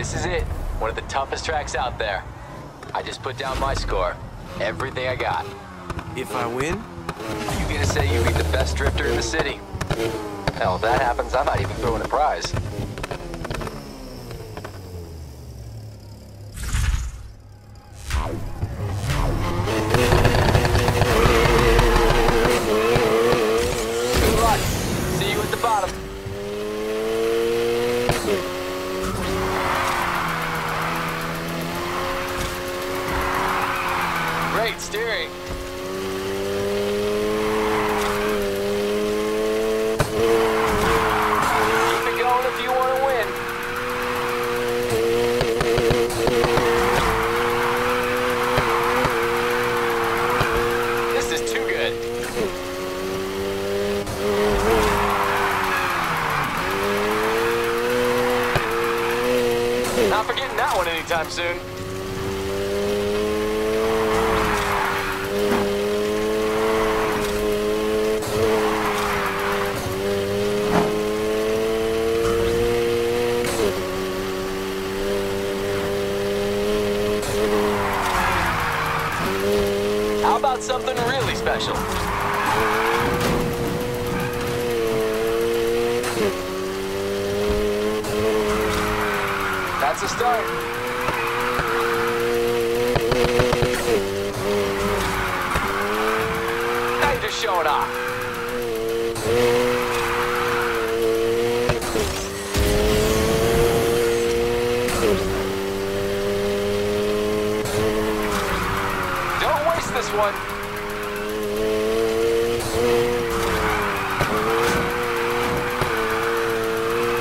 This is it. One of the toughest tracks out there. I just put down my score. Everything I got. If I win? You gonna say you beat the best drifter in the city? Hell, if that happens, I'm not even throwing a prize. Not forgetting that one anytime soon. How about something really special? That's a start. Now you're just showing off. Don't waste this one.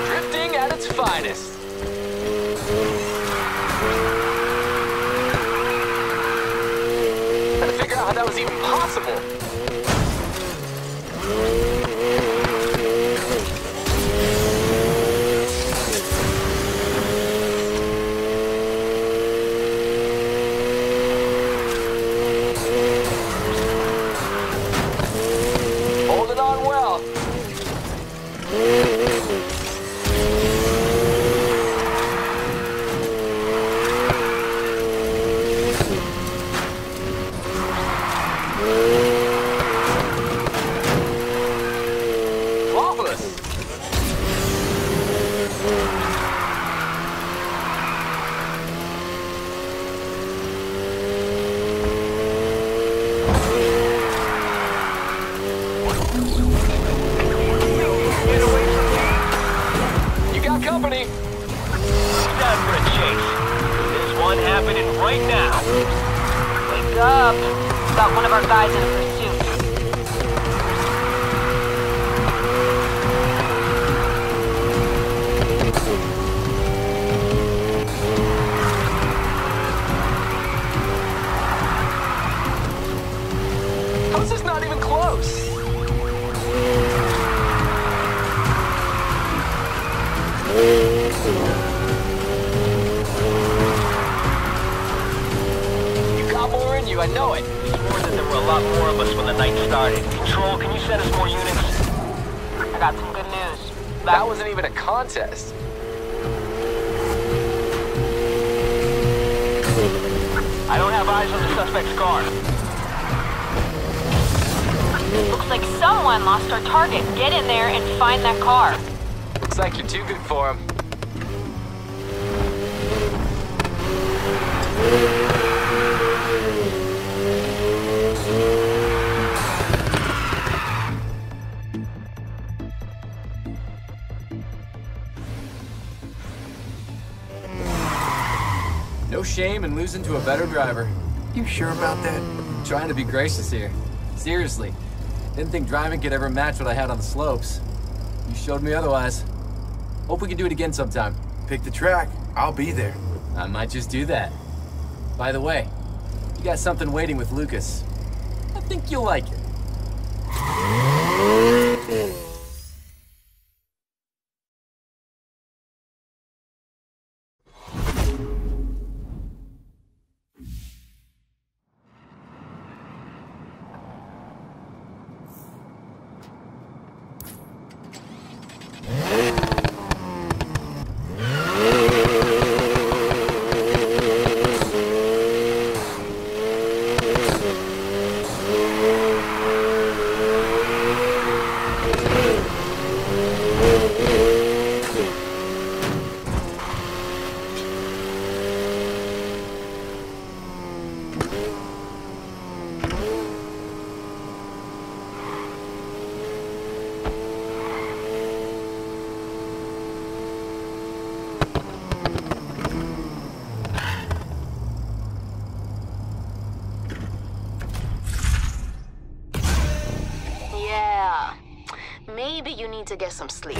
Drifting at its finest. How that was even possible. Hold it on well. Got one of our guys in a pursuit. How is this not even close? You got more in you, I know it. There were a lot more of us when the night started. Control, can you send us more units? I got some good news. That wasn't even a contest. I don't have eyes on the suspect's car. Looks like someone lost our target. Get in there and find that car. Looks like you're too good for him. No shame in losing to a better driver. You sure about that? I'm trying to be gracious here. Seriously. Didn't think driving could ever match what I had on the slopes. You showed me otherwise. Hope we can do it again sometime. Pick the track. I'll be there. I might just do that. By the way, you got something waiting with Lucas. I think you'll like it. Maybe you need to get some sleep.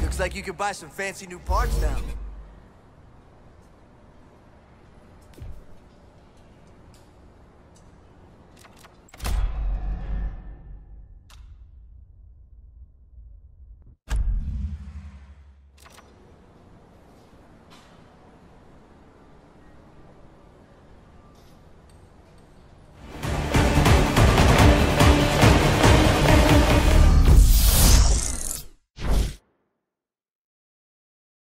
Looks like you can buy some fancy new parts now.